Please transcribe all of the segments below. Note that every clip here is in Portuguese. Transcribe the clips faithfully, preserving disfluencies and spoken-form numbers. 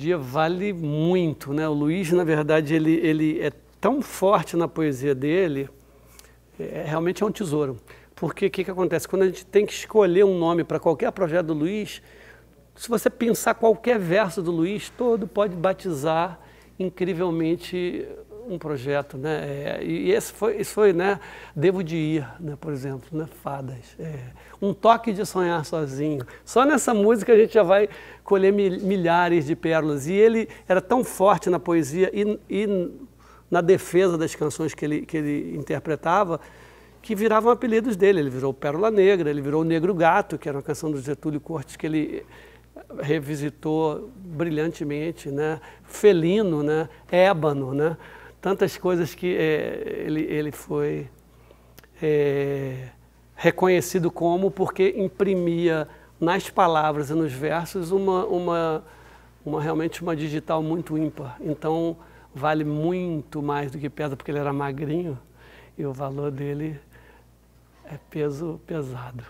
Melodia vale muito, né? O Luiz, na verdade, ele, ele é tão forte na poesia dele, é, realmente é um tesouro. Porque o que, que acontece? Quando a gente tem que escolher um nome para qualquer projeto do Luiz, se você pensar qualquer verso do Luiz, todo pode batizar incrivelmente um projeto, né? É, e esse foi, esse foi, né? Devo de ir, né? Por exemplo, né? Fadas. É, um toque de sonhar sozinho. Só nessa música a gente já vai colher milhares de pérolas. E ele era tão forte na poesia e, e na defesa das canções que ele, que ele interpretava, que viravam apelidos dele. Ele virou Pérola Negra, ele virou Negro Gato, que era uma canção do Getúlio Cortes que ele revisitou brilhantemente, né? Felino, né? Ébano, né? Tantas coisas que é, ele, ele foi é, reconhecido como, porque imprimia nas palavras e nos versos uma, uma, uma realmente uma digital muito ímpar. Então vale muito mais do que pedra, porque ele era magrinho e o valor dele é peso pesado.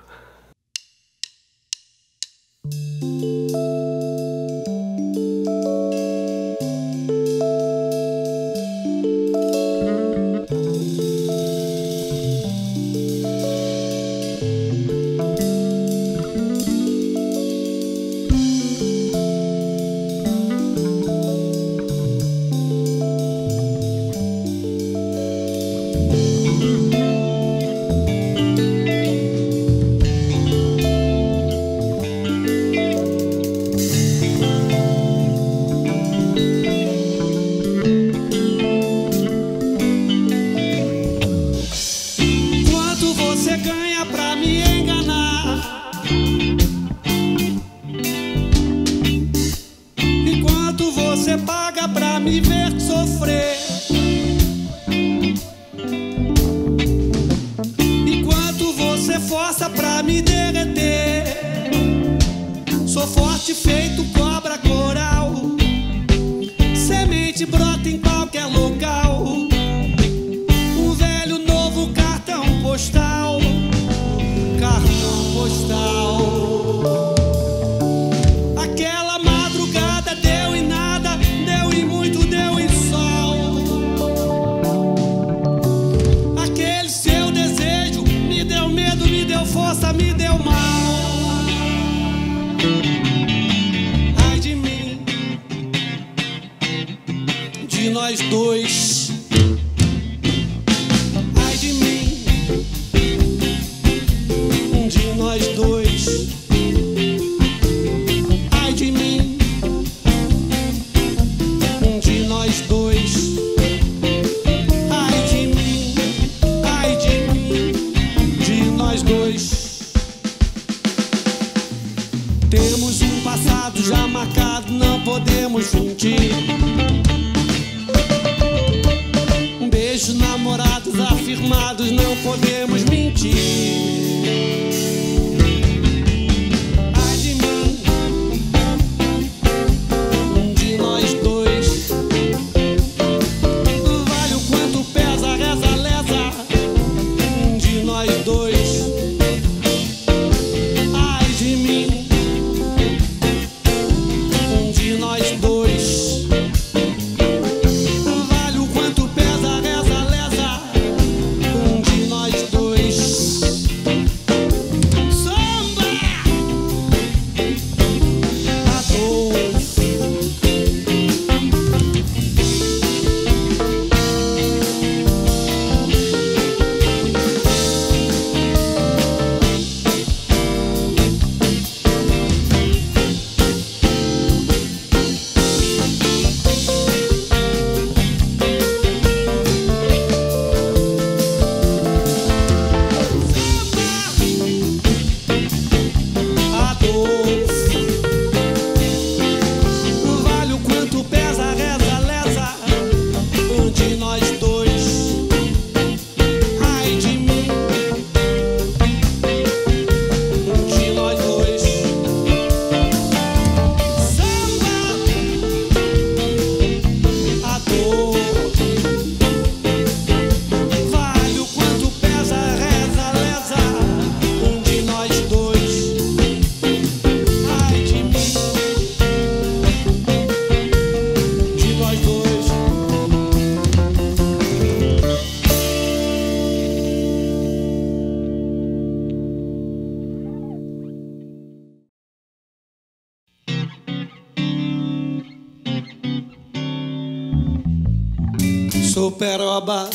sou peroba,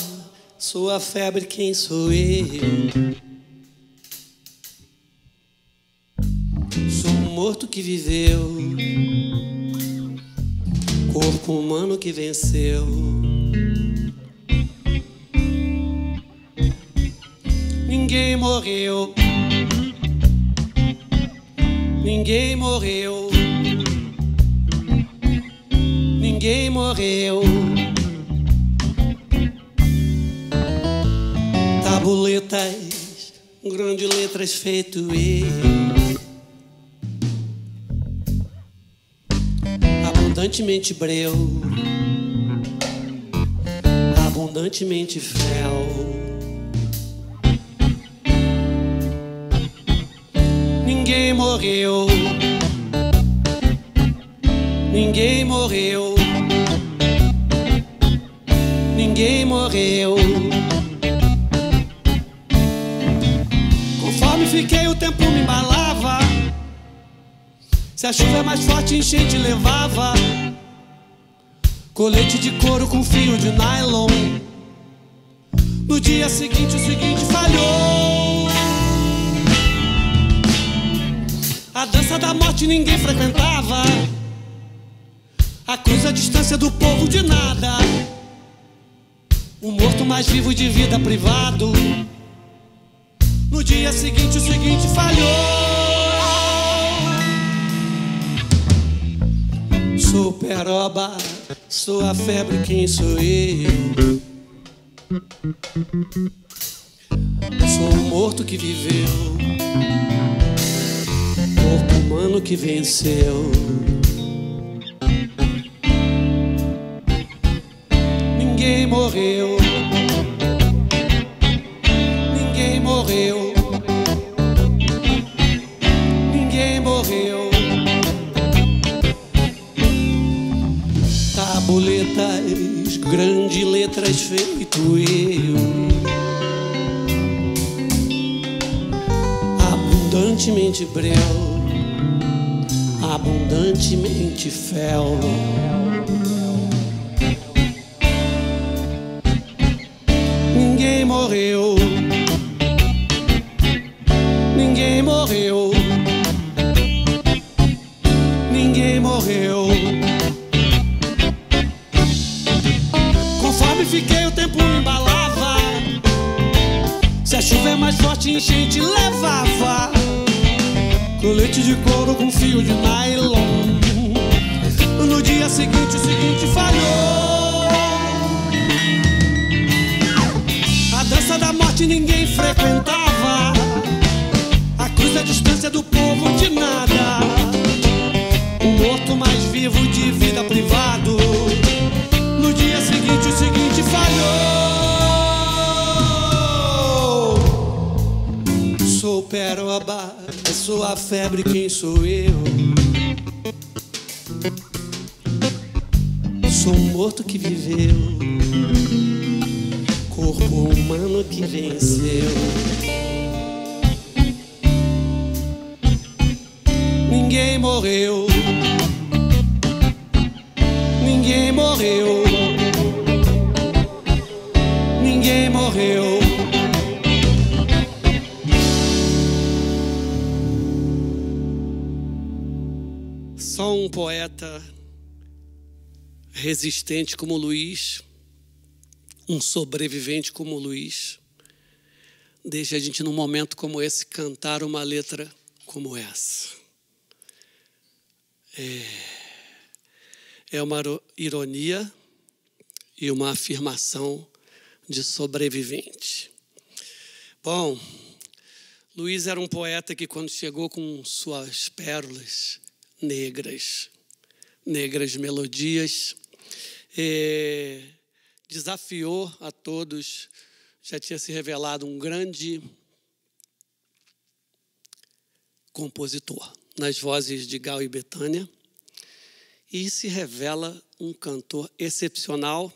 sua febre, quem sou eu? Sou um morto que viveu, corpo humano que venceu. Ninguém morreu, ninguém morreu, ninguém morreu. Tabuletas, grandes letras feito eu, abundantemente breu, abundantemente fel. Ninguém morreu, ninguém morreu, ninguém morreu. Conforme fiquei, o tempo me embalava. Se a chuva é mais forte, enchente levava. Colete de couro com fio de nylon. No dia seguinte, o seguinte falhou. A dança da morte ninguém frequentava. Acusa a distância do povo de nada. O morto mais vivo de vida privado. No dia seguinte, o seguinte falhou. Sou peroba, sou a febre, quem sou eu? Sou o morto que viveu, corpo humano que venceu. Ninguém morreu, ninguém morreu, ninguém morreu. Tabuletas, grandes letras feito eu, abundantemente breu, abundantemente fel. Ninguém morreu, ninguém morreu, ninguém morreu. Conforme fiquei, o tempo me embalava. Se a chuva é mais forte, enchente levava. Colete de couro com fio de nylon. No dia seguinte, o seguinte falhou. A dança da morte ninguém frequentava. Acusa a distância do povo de nada. O morto mais vivo de vida privado. No dia seguinte, o seguinte falhou. Sou peroba, sou a febre, quem sou eu? Sou um morto que viveu, corpo humano que venceu. Ninguém morreu, ninguém morreu, ninguém morreu. Só um poeta resistente como Luiz, um sobrevivente como Luiz, deixa a gente num momento como esse cantar uma letra como essa. É, é uma ironia e uma afirmação de sobrevivente. Bom, Luiz era um poeta que, quando chegou com suas pérolas negras, negras melodias, eh, desafiou a todos, já tinha se revelado um grande compositor nas vozes de Gal e Betânia, e se revela um cantor excepcional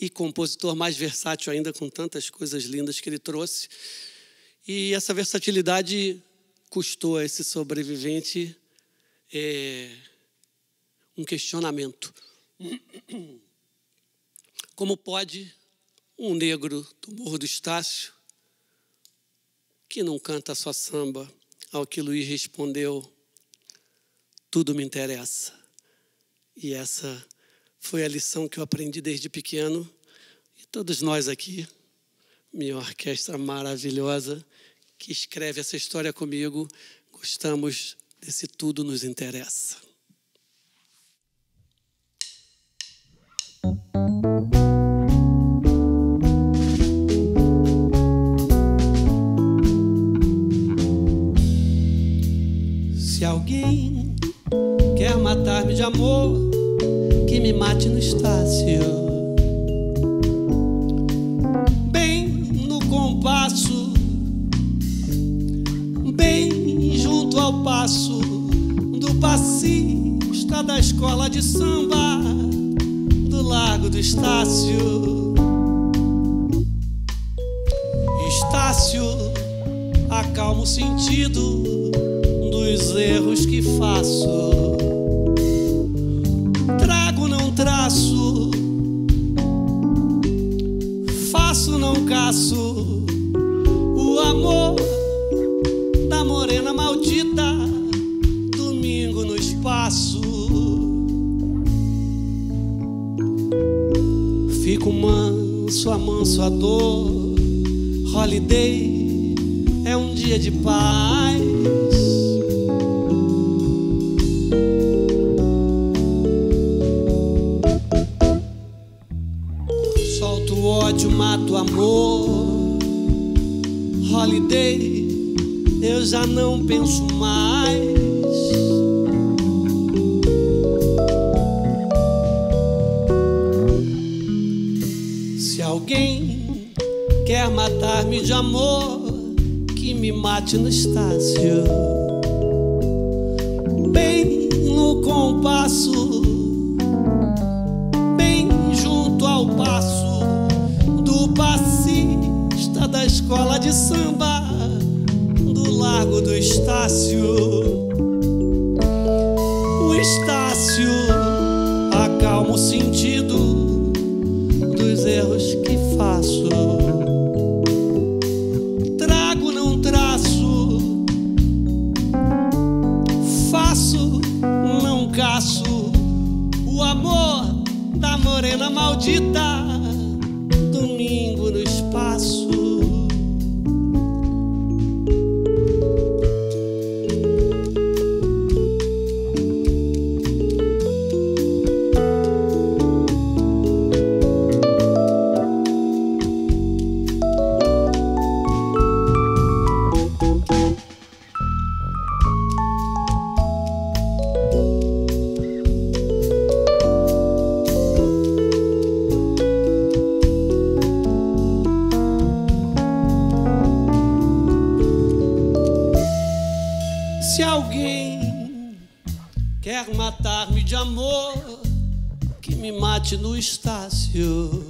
e compositor mais versátil ainda, com tantas coisas lindas que ele trouxe. E essa versatilidade custou a esse sobrevivente É um questionamento. Como pode um negro do Morro do Estácio que não canta só samba, ao que Luiz respondeu: tudo me interessa. E essa foi a lição que eu aprendi desde pequeno. E todos nós aqui, minha orquestra maravilhosa, que escreve essa história comigo, gostamos desse tudo nos interessa. Se alguém quer matar-me de amor, que me mate no Estácio, bem no compasso, bem junto ao passo do passista da escola de samba do Largo do Estácio. Estácio, acalma o sentido dos erros que faço. Trago, não traço, faço, não caço o amor da morena maldita, domingo no espaço. Fico manso, amanso a dor. Holiday é um dia de paz. Ódio mata o amor. Holiday, eu já não penso mais. Se alguém quer matar-me de amor, que me mate no Estácio, bem no compasso, bem junto ao passo passista da escola de samba do Largo do Estácio. O Estácio acalma o sentido dos erros que faço. Trago, não traço, faço, não caço o amor da morena maldita, domingo no espaço. Matar-me de amor, que me mate no Estácio,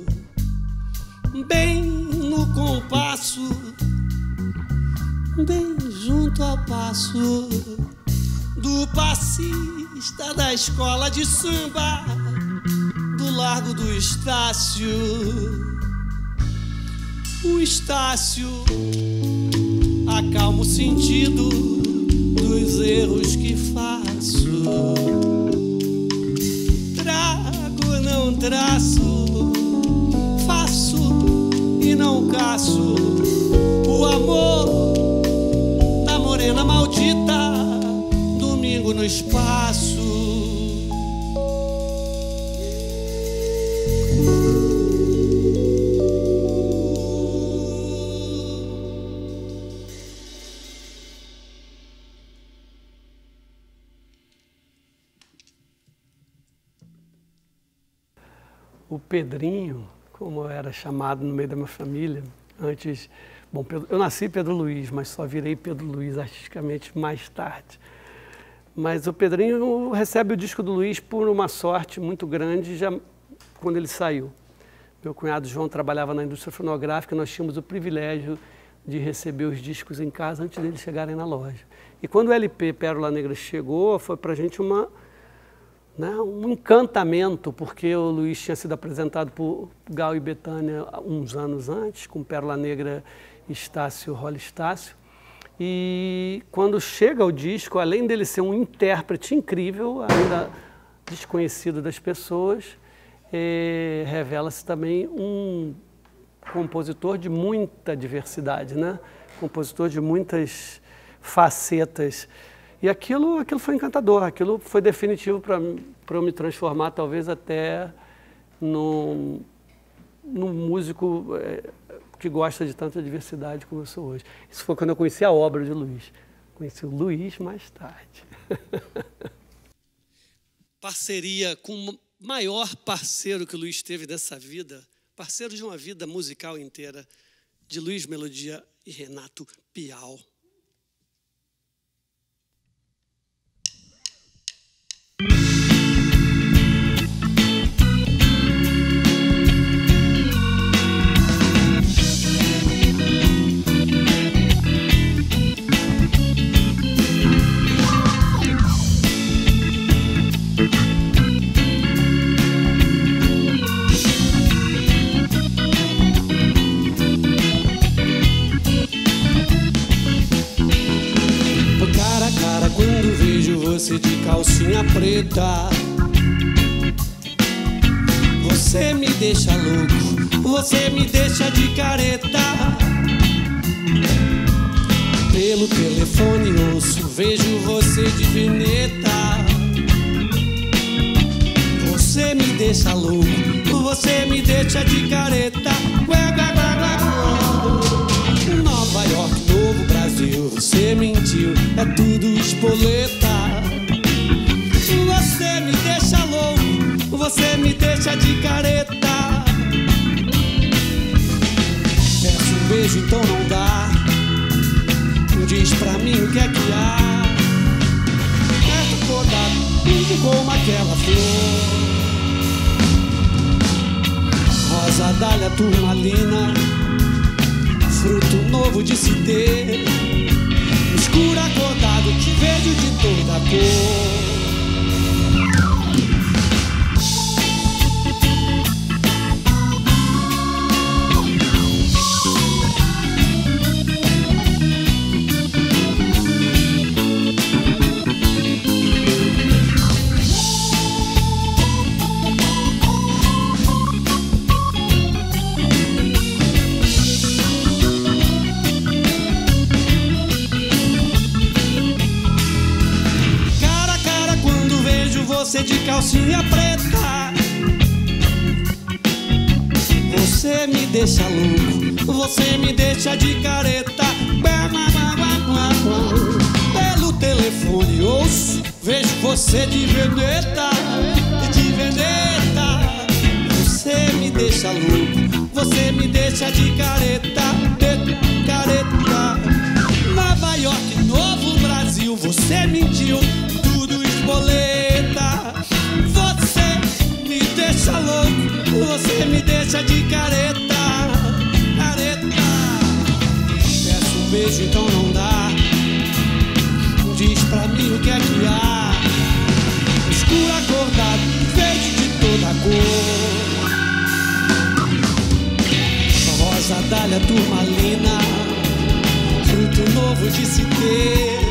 bem no compasso, bem junto ao passo do passista da escola de samba do Largo do Estácio. O Estácio acalma o sentido dos erros que faço. Traço, faço e não caço o amor da morena maldita, domingo no espaço. O Pedrinho, como eu era chamado no meio da minha família, antes... Bom, Pedro, eu nasci Pedro Luis, mas só virei Pedro Luis artisticamente mais tarde. Mas o Pedrinho recebe o disco do Luiz por uma sorte muito grande já quando ele saiu. Meu cunhado João trabalhava na indústria fonográfica e nós tínhamos o privilégio de receber os discos em casa antes deles chegarem na loja. E quando o L P Pérola Negra chegou, foi pra gente uma... né, um encantamento, porque o Luiz tinha sido apresentado por Gal e Betânia uns anos antes, com Pérola Negra, Estácio, Rola Estácio. E quando chega o disco, além dele ser um intérprete incrível, ainda desconhecido das pessoas, eh, revela-se também um compositor de muita diversidade, né? Compositor de muitas facetas. E aquilo, aquilo foi encantador, aquilo foi definitivo para eu me transformar, talvez, até num, num músico é, que gosta de tanta diversidade como eu sou hoje. Isso foi quando eu conheci a obra de Luiz. Conheci o Luiz mais tarde. Parceria com o maior parceiro que o Luiz teve dessa vida, parceiro de uma vida musical inteira, de Luiz Melodia e Renato Pial. Você de calcinha preta, você me deixa louco, você me deixa de careta. Pelo telefone ouço, vejo você de vineta, você me deixa louco, você me deixa de careta. Nova York, novo Brasil, você mentiu, é tudo espoleta. Você me deixa louco, você me deixa de careta. Peço um beijo, então não dá, diz pra mim o que é que há. Perto ficou dado, como aquela flor, rosa, dália, turmalina, fruto novo de se ter. Escuro acordado, te vejo de toda cor. Você de calcinha preta, você me deixa louco, você me deixa de careta. Pelo telefone ouço, vejo você de vendetta, de vendetta. Você me deixa louco, você me deixa de careta, de careta. Nova York, novo Brasil, você mentiu, tudo esboleta. Você me deixa louco, você me deixa de careta, careta. Peço um beijo, então não dá, diz pra mim o que é que há. Escuro acordado, vejo de toda cor, rosa, dália, turmalina, fruto novo de se ter.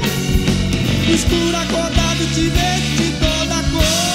Escuro acordado, te vejo de toda cor.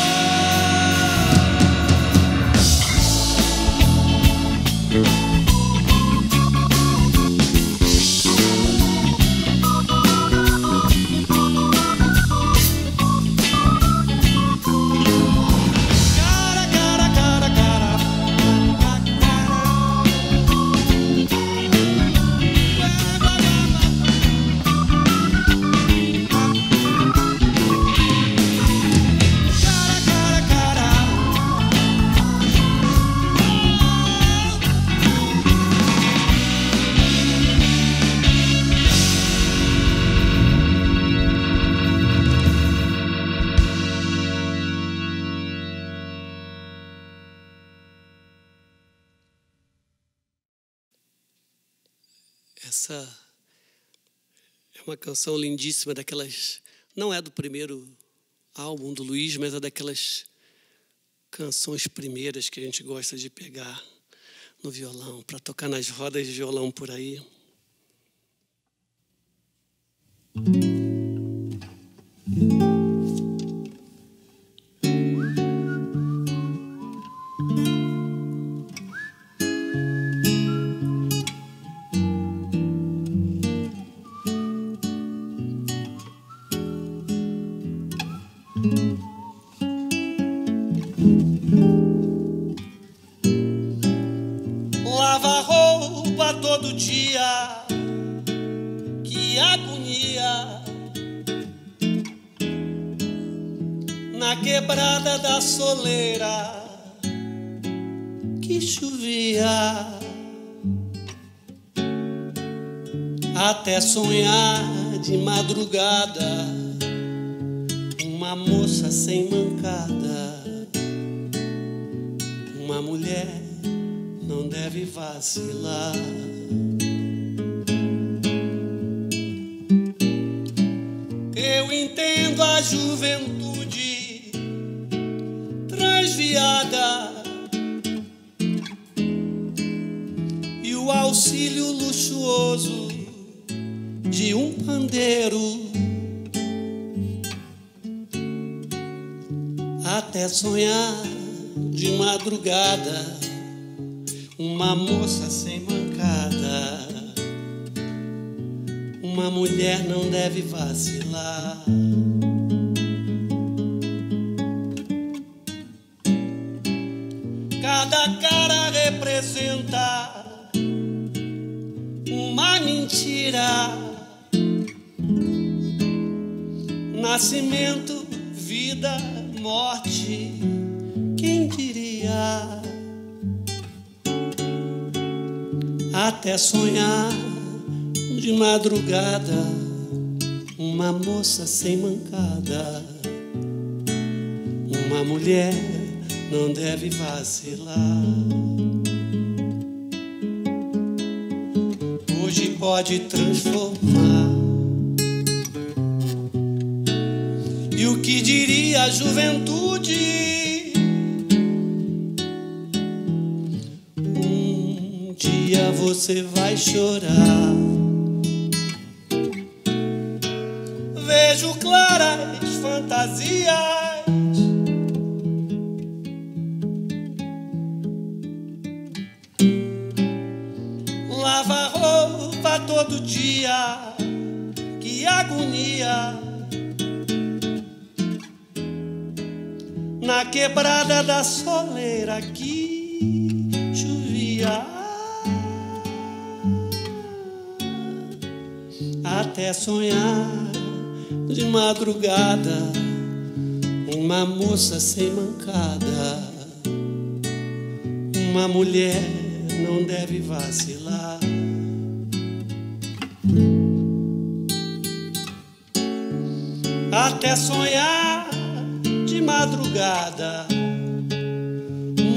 Canção lindíssima, daquelas, não é do primeiro álbum do Luiz, mas é daquelas canções primeiras que a gente gosta de pegar no violão, para tocar nas rodas de violão por aí. Lava roupa todo dia, que agonia. Na quebrada da soleira, que chovia. Até sonhar de madrugada, uma moça sem mancada, uma mulher não deve vacilar. Eu entendo a juventude transviada e o auxílio luxuoso de um pandeiro. Até sonhar de madrugada, uma moça sem mancada, uma mulher não deve vacilar. Cada cara representa uma mentira, nascimento, vida, morte, quem diria? Até sonhar de madrugada, uma moça sem mancada, uma mulher não deve vacilar. Hoje pode transformar. E o que diria a juventude? Você vai chorar. Vejo claras fantasias. Lava roupa todo dia, que agonia. Na quebrada da soleira, que chovia. Até sonhar de madrugada, uma moça sem mancada, uma mulher não deve vacilar. Até sonhar de madrugada,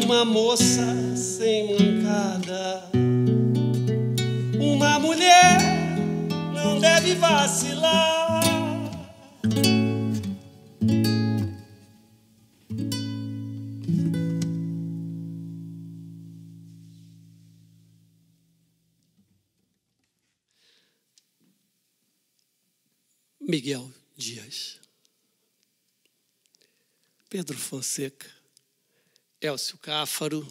uma moça sem mancada, uma mulher não deve vacilar. Miguel Dias, Pedro Fonseca, Élcio Cáfaro.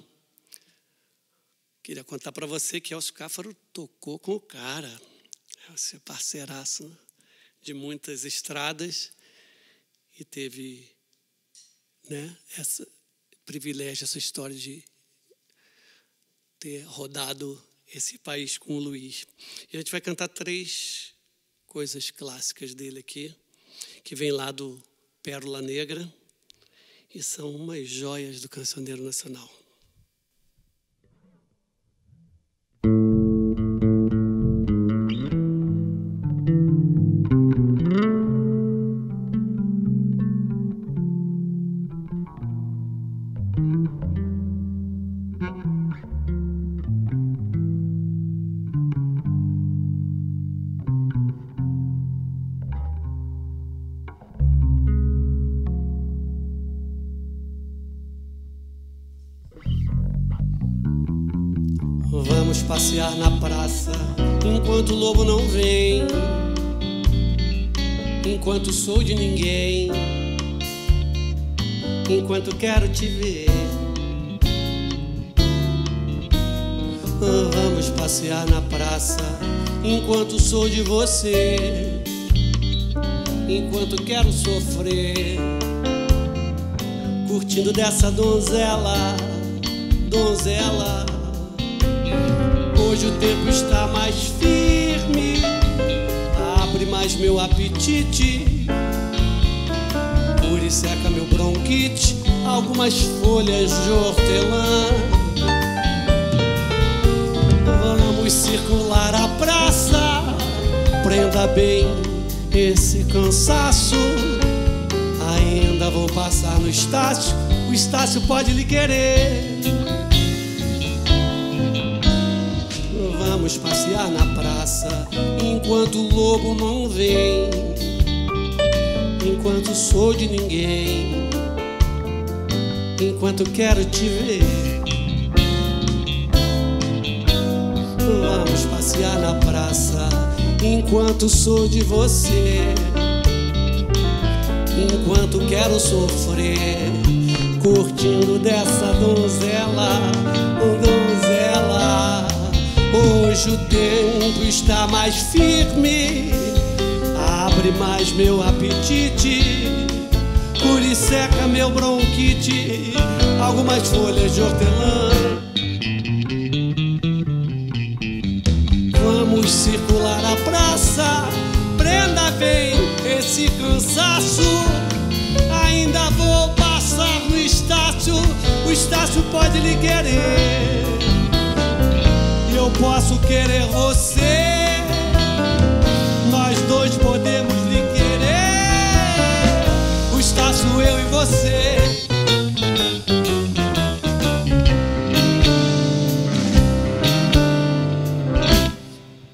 Queria contar para você que Élcio Cáfaro tocou com o cara. Você é parceiraço de muitas estradas e teve, né, esse privilégio, essa história de ter rodado esse país com o Luiz. E a gente vai cantar três coisas clássicas dele aqui, que vem lá do Pérola Negra e são umas joias do cancioneiro nacional. passear na praça, enquanto o lobo não vem, enquanto sou de ninguém, enquanto quero te ver. Vamos passear na praça, enquanto sou de você, enquanto quero sofrer, curtindo dessa donzela, donzela. Hoje o tempo está mais firme, abre mais meu apetite, cura e seca meu bronquite, algumas folhas de hortelã. Vamos circular a praça, prenda bem esse cansaço. Ainda vou passar no Estácio, o Estácio pode lhe querer. Vamos passear na praça, enquanto o lobo não vem, enquanto sou de ninguém, enquanto quero te ver. Vamos passear na praça, enquanto sou de você, enquanto quero sofrer, curtindo dessa donzela, donzela. Hoje o tempo está mais firme, abre mais meu apetite, cura e seca meu bronquite, algumas folhas de hortelã. Vamos circular a praça, prenda bem esse cansaço. Ainda vou passar no Estácio, o Estácio pode lhe querer. Eu posso querer você, nós dois podemos lhe querer, o Estácio, eu e você.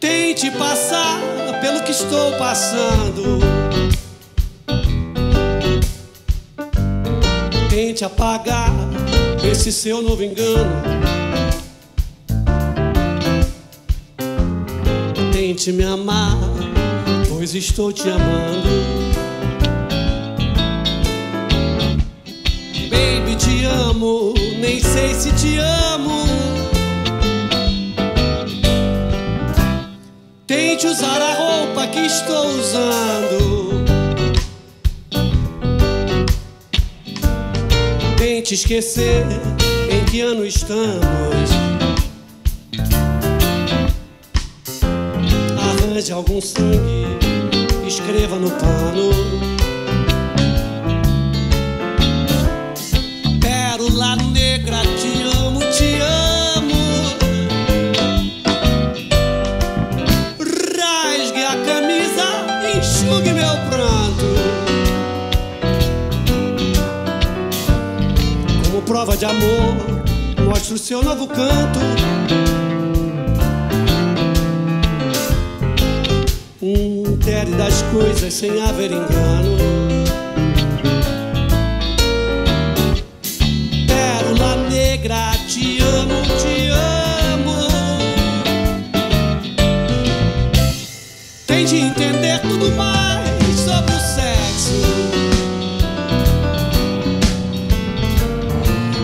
Tente passar pelo que estou passando, tente apagar esse seu novo engano, tente me amar, pois estou te amando. Baby, te amo, nem sei se te amo. Tente usar a roupa que estou usando, tente esquecer em que ano estamos. De algum sangue, escreva no pano. Pérola Negra, te amo, te amo. Rasgue a camisa, enxugue meu pranto. Como prova de amor, mostra o seu novo canto. Intere das coisas sem haver engano. Pérola Negra, te amo, te amo. Tente entender tudo mais sobre o sexo.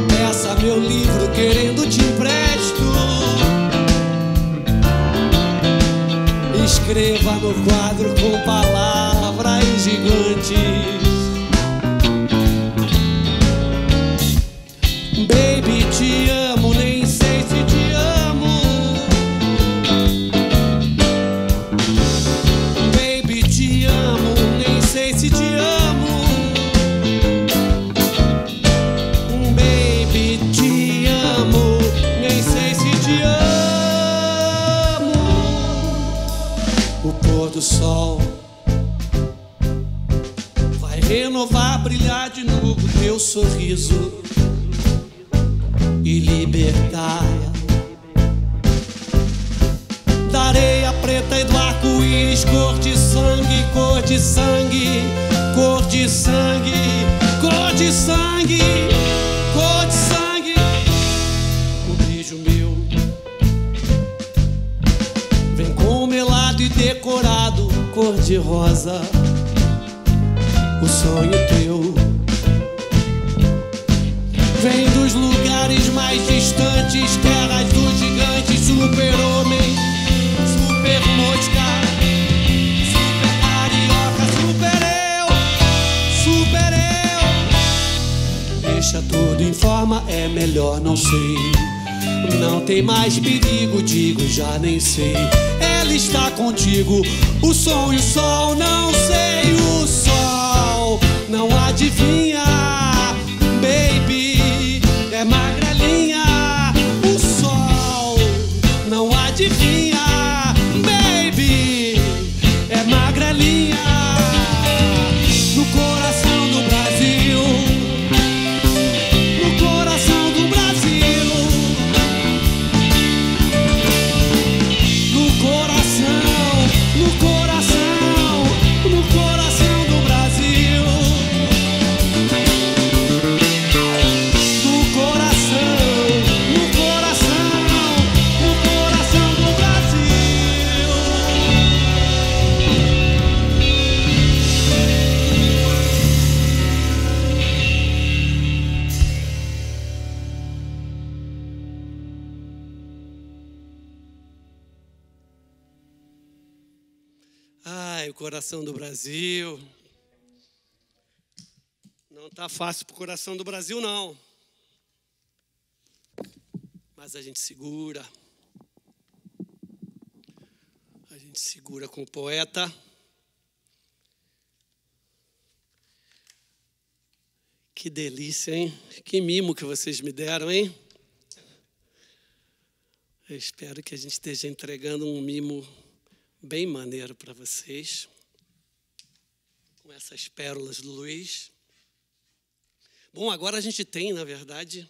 Peça meu livro querendo te empresto. Escreva no quadro com palavras gigantes. Baby, te amo, nem sei se te amo. Baby, te amo, nem sei se te amo. Baby, te amo, nem sei se te amo. O sol vai renovar, brilhar de novo teu sorriso e libertar da areia preta e do arco-íris, cor de sangue, cor de sangue, cor de sangue, cor de sangue, cor de sangue. Um beijo meu decorado cor de rosa, o sonho teu vem dos lugares mais distantes, terras dos gigantes, super-homem, super-mosca, super-arioca, super-eu, super-eu. Deixa tudo em forma, é melhor não sei. Não tem mais perigo, digo, já nem sei. Ela está contigo, o som e o sol, não sei. O sol não adivinha, baby, é magrelinha. O sol não adivinha, baby, é magrelinha. No coração do Brasil, coração do Brasil. Não tá fácil pro coração do Brasil, não. Mas a gente segura. A gente segura com o poeta . Que delícia, hein? Que mimo que vocês me deram, hein? Eu espero que a gente esteja entregando um mimo bem maneiro para vocês, com essas pérolas do Luiz. Bom, agora a gente tem, na verdade,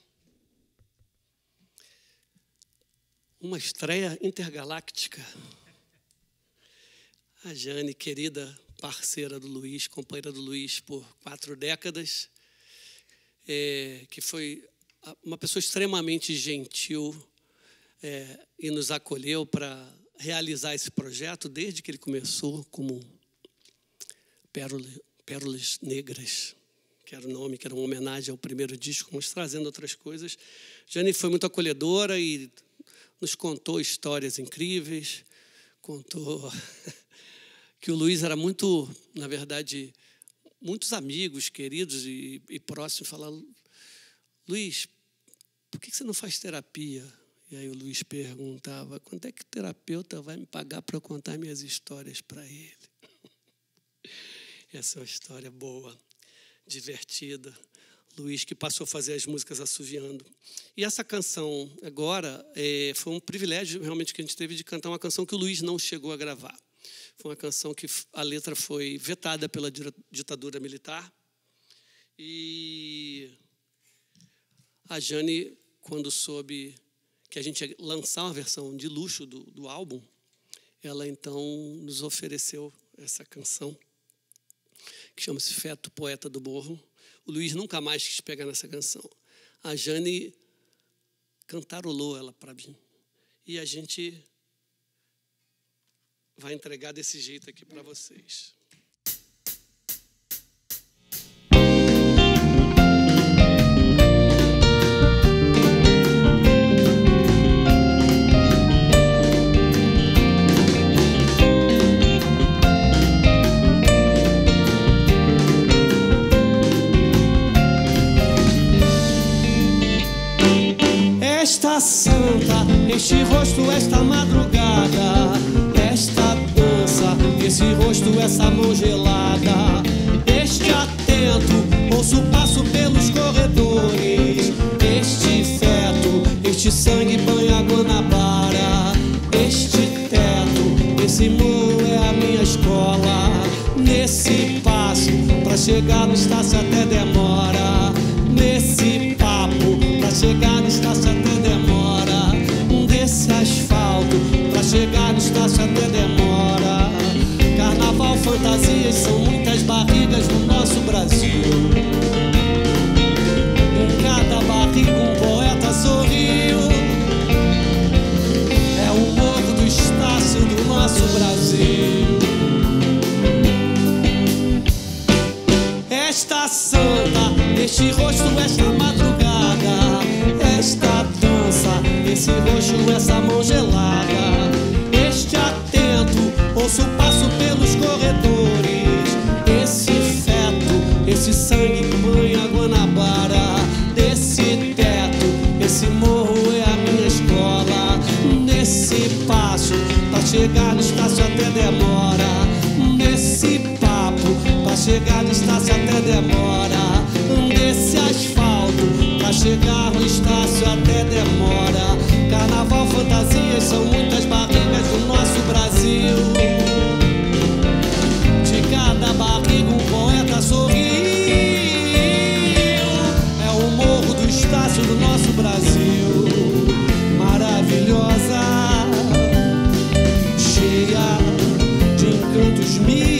uma estreia intergaláctica. A Jane, querida parceira do Luiz, companheira do Luiz por quatro décadas, é, que foi uma pessoa extremamente gentil é, e nos acolheu para realizar esse projeto desde que ele começou como Pérolas Negras, que era o nome, que era uma homenagem ao primeiro disco, mas trazendo outras coisas. Jane foi muito acolhedora e nos contou histórias incríveis, contou que o Luiz era muito, na verdade, muitos amigos queridos e, e próximos falaram, Luiz, por que você não faz terapia? E aí o Luiz perguntava, quando é que o terapeuta vai me pagar para eu contar minhas histórias para ele? Essa é uma história boa, divertida. Luiz, que passou a fazer as músicas assoviando. E essa canção, agora, é, foi um privilégio realmente que a gente teve de cantar uma canção que o Luiz não chegou a gravar. Foi uma canção que a letra foi vetada pela ditadura militar. E a Jane, quando soube que a gente ia lançar uma versão de luxo do, do álbum, ela, então, nos ofereceu essa canção, que chama-se Feto Poeta do Morro. O Luiz nunca mais quis pegar nessa canção. A Jane cantarolou ela para mim. E a gente vai entregar desse jeito aqui para vocês. Esta santa, este rosto, esta madrugada, esta dança, esse rosto, essa mão gelada, este atento, ouço o passo pelos corredores, este feto, este sangue banha Guanabara, este teto, esse muro é a minha escola, nesse passo, pra chegar no estácio até demora, nesse papo, pra chegar no estácio até demora, desse asfalto, pra chegar no estácio até demora. Carnaval, fantasias, são muitas barrigas no nosso Brasil. Em cada barriga um poeta sorriu. É o Morro do Estácio do nosso Brasil. vejo essa mão gelada. Este atento, ouço o passo pelos corredores. Esse feto, esse sangue que banha a Guanabara. Desse teto, esse morro é a minha escola. Nesse passo, pra chegar no estácio até demora. Nesse papo, pra chegar no estácio até demora. Nesse asfalto, pra chegar no estácio até demora. Carnaval, fantasias, são muitas barrigas do nosso Brasil. De cada barriga um poeta sorriu. É o Morro do Estácio do nosso Brasil. Maravilhosa, cheia de encantos mil.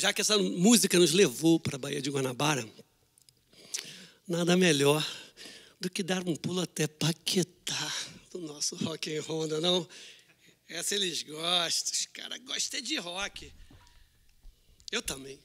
Já que essa música nos levou para a Baía de Guanabara, nada melhor do que dar um pulo até Paquetá do nosso rock and roll, não? Essa eles gostam, os caras gostam de rock. Eu também.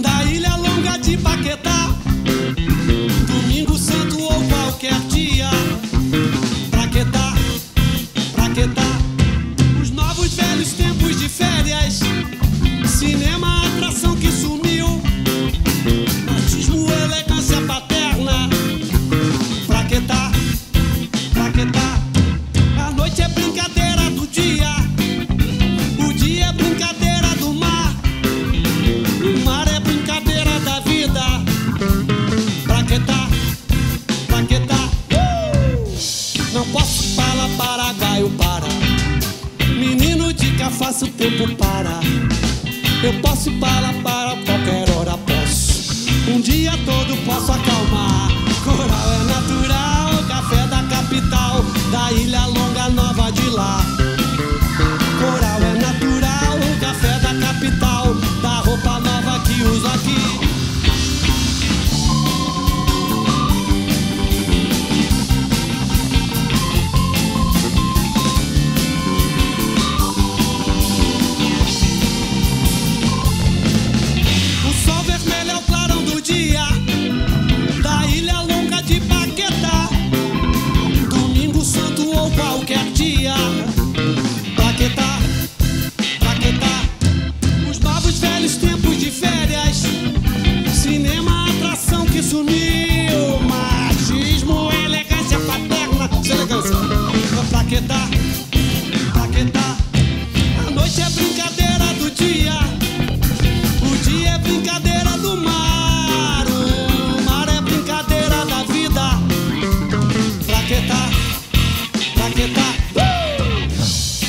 Da Ilha Longa de Paquetá, domingo santo ou qualquer dia. Paquetá, Paquetá, os novos velhos tempos de férias. Cinema, atração que sumiu, machismo, elegância paterna. Paquetá, Paquetá, a noite é brincadeira do dia. O dia é brincadeira do mar. Faço tempo para. Eu posso parar para qualquer hora, posso. Um dia todo posso acalmar. Coral é natural, café da capital, da Ilha Longa Nova de lá. Coral é natural, café da capital, da roupa nova que uso aqui. Da Ilha Longa de Paquetá, domingo santo ou qualquer dia. Paquetá, Paquetá, os novos velhos tempos de férias. Cinema, atração que sumiu, machismo, elegância paterna. Elegância. Paquetá, Paquetá, a noite é brincadeira do dia. O dia é brincadeira do mar.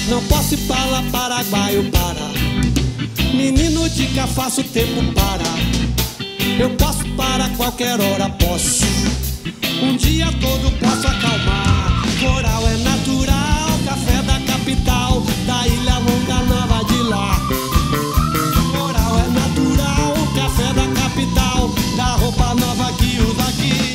Não posso ir para lá, paraguaio, para. Menino de cá, faço tempo para. Eu posso para qualquer hora, posso. Um dia todo posso acalmar. Coral é natural, café da capital, da Ilha Longa Nova de lá. Coral é natural, café da capital, da roupa nova que uso aqui.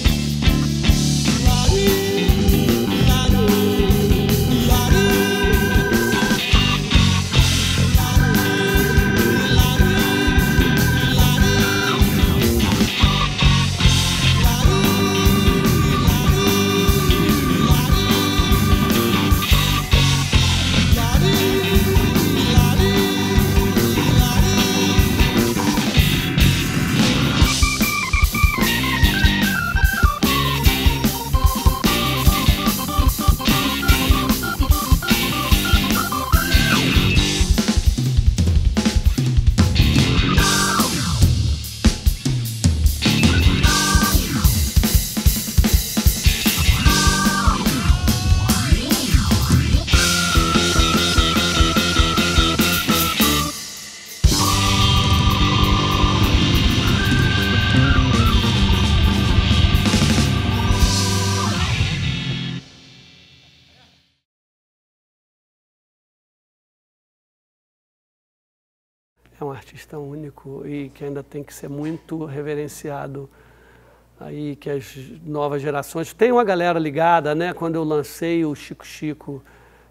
é um artista único e que ainda tem que ser muito reverenciado. Aí que as novas gerações... Tem uma galera ligada, né? Quando eu lancei o Chico Chico,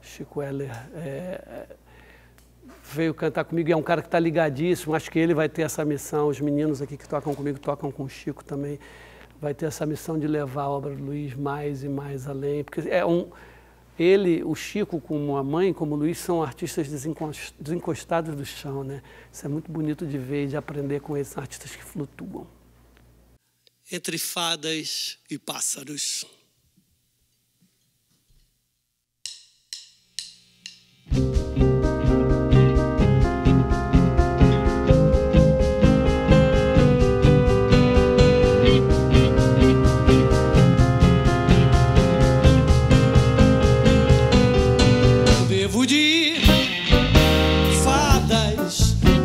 Chico Heller é, veio cantar comigo, e é um cara que está ligadíssimo, acho que ele vai ter essa missão, os meninos aqui que tocam comigo tocam com o Chico também, vai ter essa missão de levar a obra do Luiz mais e mais além, porque é um... Ele, o Chico, como a mãe, como o Luiz, são artistas desencostados do chão, né? Isso é muito bonito de ver e de aprender com esses artistas que flutuam. Entre fadas e pássaros.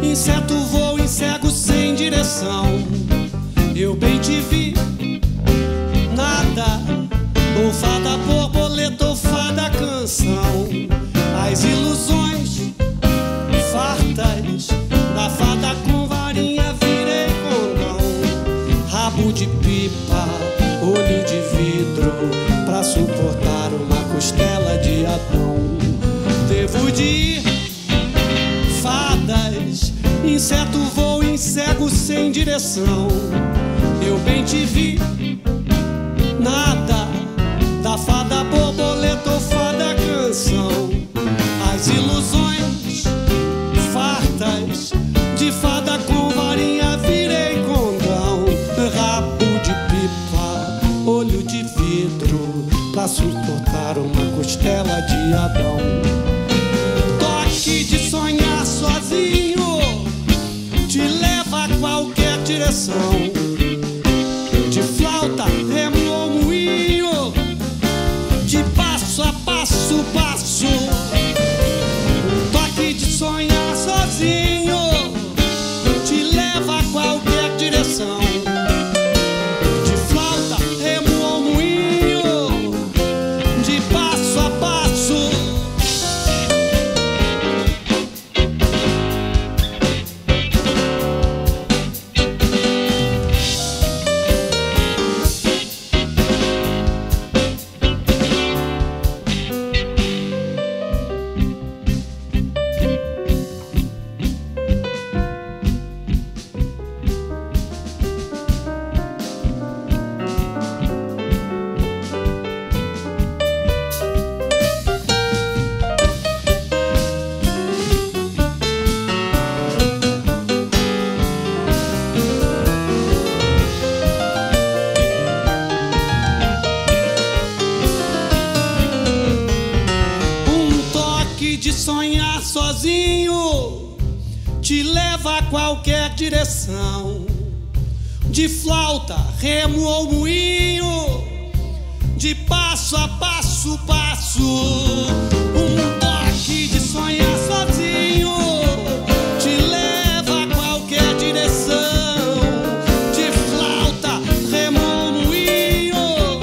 Inseto voa em cego sem direção. Eu bem te vi, nada, ou fada borboleta ou fada canção. As ilusões fartas da fada com varinha virei condão. Rabo de pipa, olho de vidro, pra suportar uma costela de Adão. Devo de ir, fadas, inseto voa em cego sem direção. Eu bem te vi, nada, da fada borboleta ou fada canção. As ilusões fartas de fada com varinha virei condão. Rabo de pipa, olho de vidro, pra suportar uma costela de Adão. Toque de sonhar sozinho te leva a qualquer direção. De flauta, remoinho, de passo a passo, passo. O toque de sonhar sozinho te leva a qualquer direção. De flauta, remoinho, de passo a passo. Direção, de flauta, remo ou moinho, de passo a passo, passo. Um toque de sonhar sozinho te leva a qualquer direção. De flauta, remo ou moinho,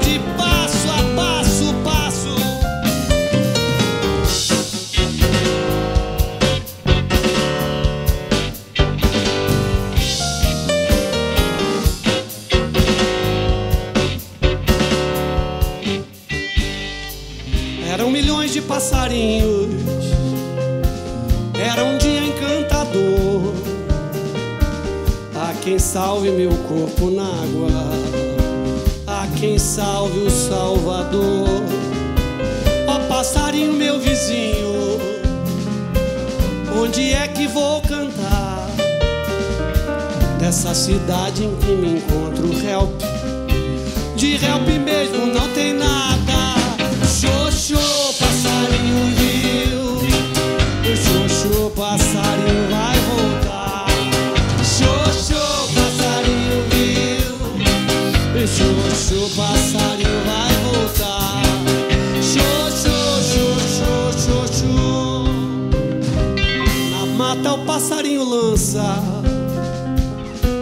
de passo a passo, passo. Passarinhos, era um dia encantador. Há quem salve meu corpo na água, há quem salve o Salvador. Ó passarinho meu vizinho, onde é que vou cantar? Dessa cidade em que me encontro, help, de help mesmo não tem nada. Xoxô, passarinho viu, o xoxô passarinho vai voltar. Xoxô passarinho viu, o xoxô passarinho vai voltar. Xoxô, xoxô, xoxô. Na mata o passarinho lança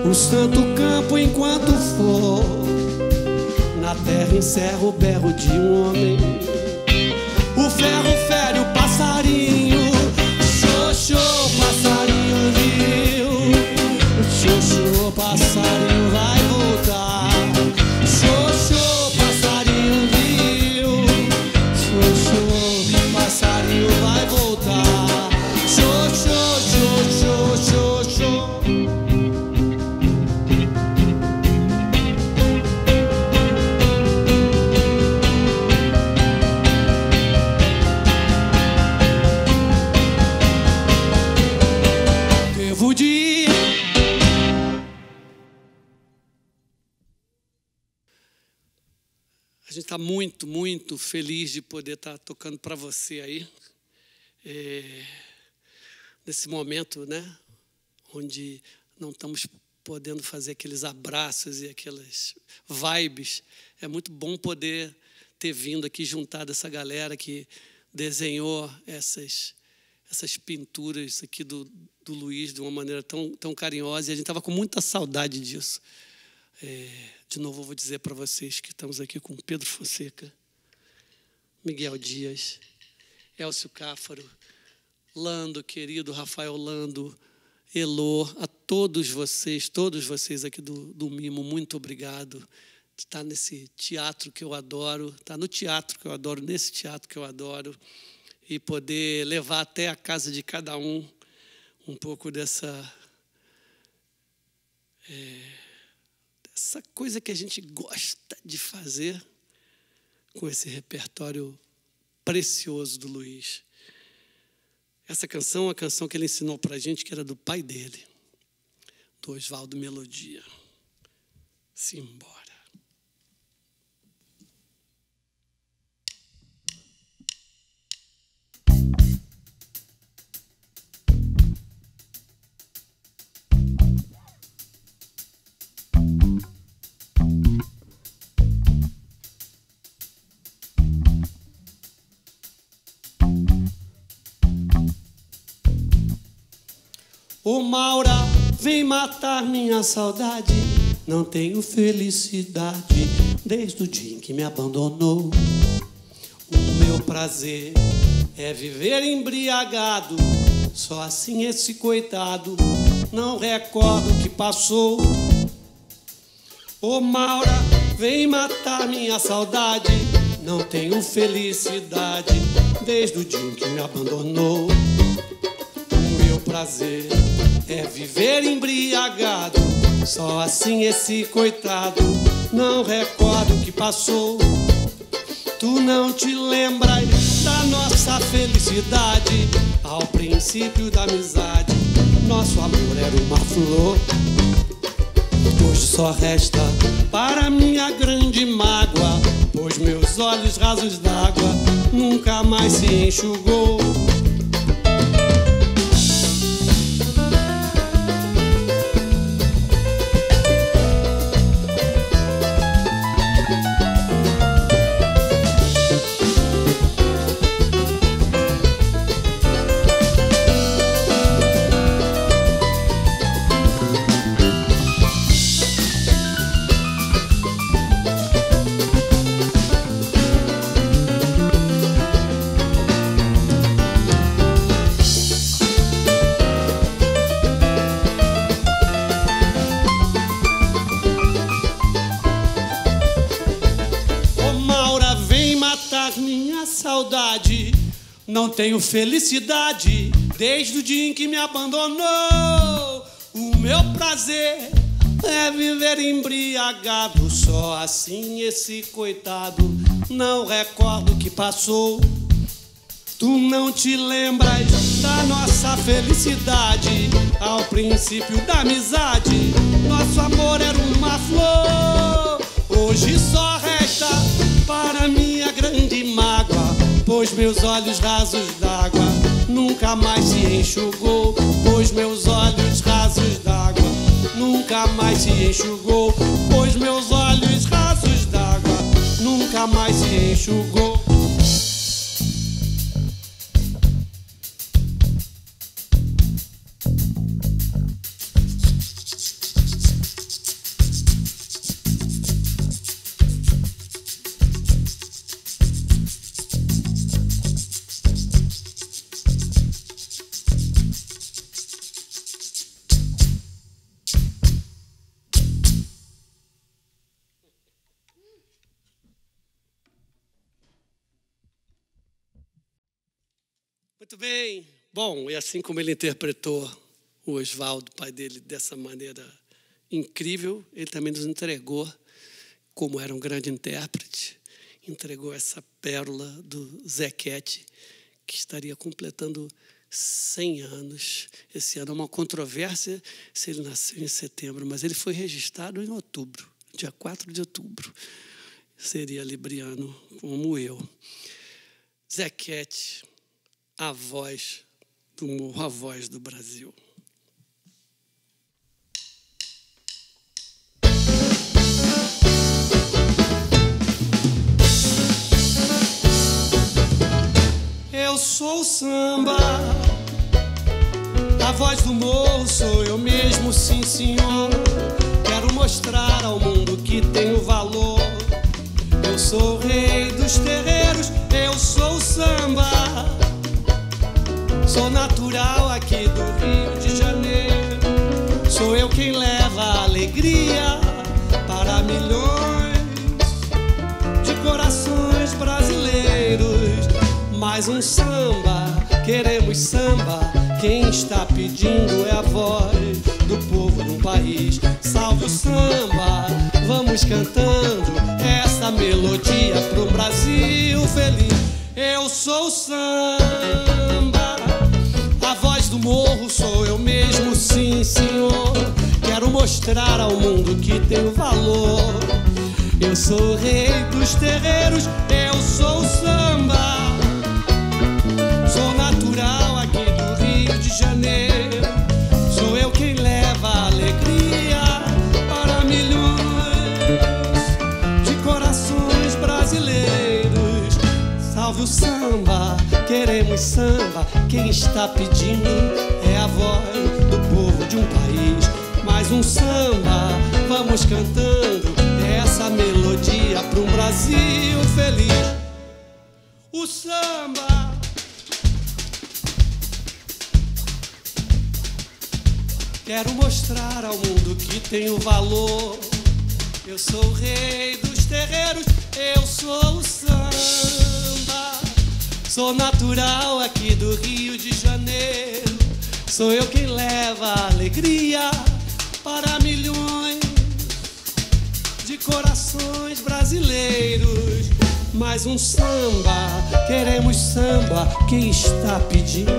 o santo campo enquanto for. Na terra encerra o berro de um homem. O ferro fere o passarinho, xoxô, passarinho. está muito, muito feliz de poder estar tocando para você aí. É, nesse momento, né, onde não estamos podendo fazer aqueles abraços e aquelas vibes, é muito bom poder ter vindo aqui juntar essa galera que desenhou essas, essas pinturas aqui do, do Luiz de uma maneira tão, tão carinhosa. E a gente estava com muita saudade disso. É, de novo, eu vou dizer para vocês que estamos aqui com Pedro Fonseca, Miguel Dias, Élcio Cáfaro, Lando, querido Rafael Lando, Elô, a todos vocês, todos vocês aqui do, do Mimo, muito obrigado. Está nesse teatro que eu adoro, está no teatro que eu adoro, nesse teatro que eu adoro, e poder levar até a casa de cada um um pouco dessa... É, essa coisa que a gente gosta de fazer com esse repertório precioso do Luiz. Essa canção é uma canção que ele ensinou para a gente, que era do pai dele, do Oswaldo Melodia. Simbora. O Maura vem matar minha saudade. Não tenho felicidade desde o dia em que me abandonou. O meu prazer é viver embriagado. Só assim esse coitado não recorda o que passou. O Maura vem matar minha saudade. Não tenho felicidade desde o dia em que me abandonou. O meu prazer é viver embriagado. Só assim esse coitado não recorda o que passou. Tu não te lembras da nossa felicidade. Ao princípio da amizade, nosso amor era uma flor. Hoje só resta para minha grande mágoa, pois meus olhos rasos d'água nunca mais se enxugou. Não tenho felicidade desde o dia em que me abandonou. O meu prazer é viver embriagado. Só assim esse coitado não recorda o que passou. Tu não te lembras da nossa felicidade. Ao princípio da amizade, nosso amor era uma flor. Hoje só resta para minha grande mágoa, pois meus olhos rasos d'água nunca mais se enxugou. Pois meus olhos rasos d'água nunca mais se enxugou. Pois meus olhos rasos d'água nunca mais se enxugou. Bem, bom, e assim como ele interpretou o Oswaldo, pai dele, dessa maneira incrível, ele também nos entregou, como era um grande intérprete, entregou essa pérola do Zequete, que estaria completando cem anos. Esse ano é uma controvérsia se ele nasceu em setembro, mas ele foi registrado em outubro, dia quatro de outubro. seria libriano como eu. Zequete, a voz do morro, a voz do Brasil. Eu sou o samba, a voz do morro sou eu mesmo, sim senhor. Quero mostrar ao mundo que tenho valor. Eu sou o rei dos terreiros, eu sou o samba. Sou natural aqui do Rio de Janeiro. Sou eu quem leva a alegria para milhões de corações brasileiros. Mais um samba, queremos samba. Quem está pedindo é a voz do povo do país. Salve o samba, vamos cantando essa melodia pro Brasil feliz. Eu sou o samba, a voz do morro sou eu mesmo, sim senhor. Quero mostrar ao mundo que tenho valor. Eu sou o rei dos terreiros, eu sou o samba. Sou natural aqui do Rio de Janeiro. Sou eu quem leva a alegria para milhões de corações brasileiros. Salve o samba, queremos samba. Quem está pedindo é a voz do povo de um país. Mais um samba, vamos cantando essa melodia para um Brasil feliz. O samba. Quero mostrar ao mundo que tenho valor. Eu sou o rei dos terreiros, eu sou o samba. Sou natural aqui do Rio de Janeiro. Sou eu quem leva a alegria para milhões de corações brasileiros. Mais um samba, queremos samba. Quem está pedindo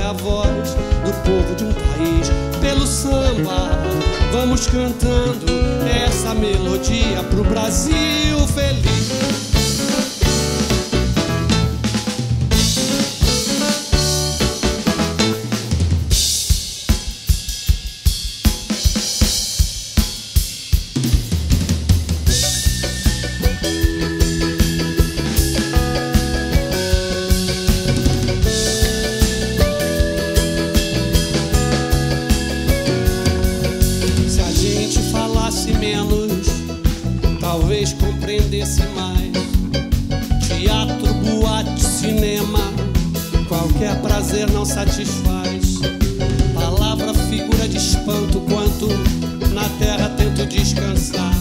é a voz do povo de um país. Pelo samba, vamos cantando essa melodia pro Brasil feliz. Prazer não satisfaz, palavra figura de espanto quanto na terra tento descansar.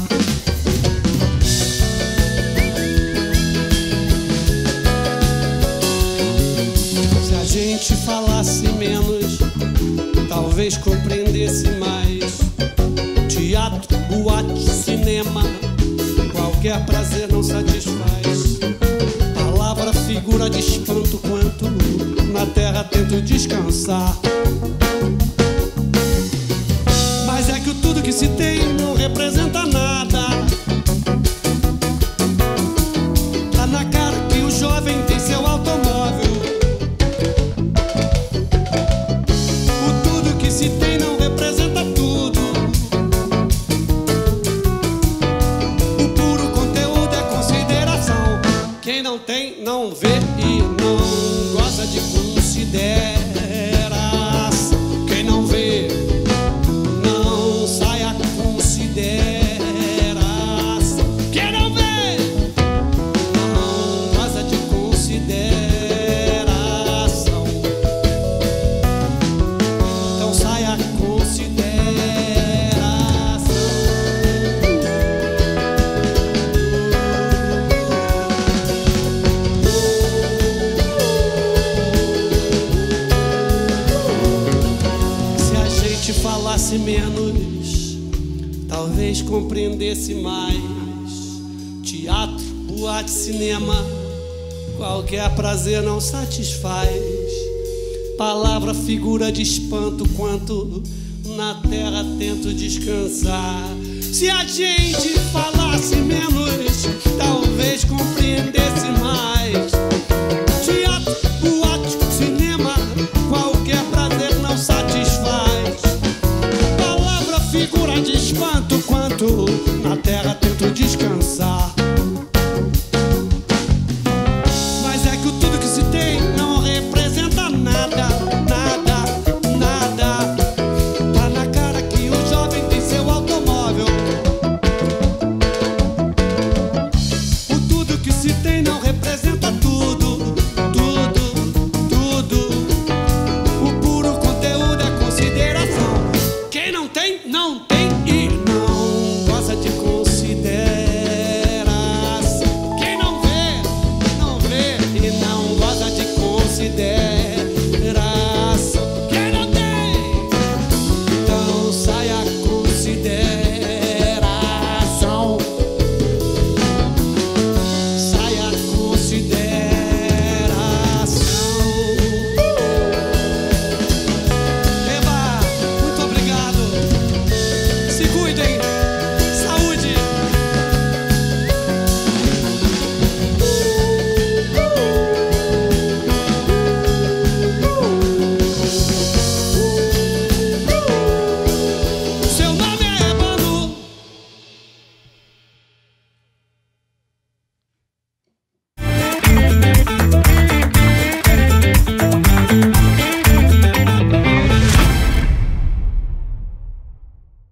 Se a gente falar gostasse menos, talvez compreendesse mais.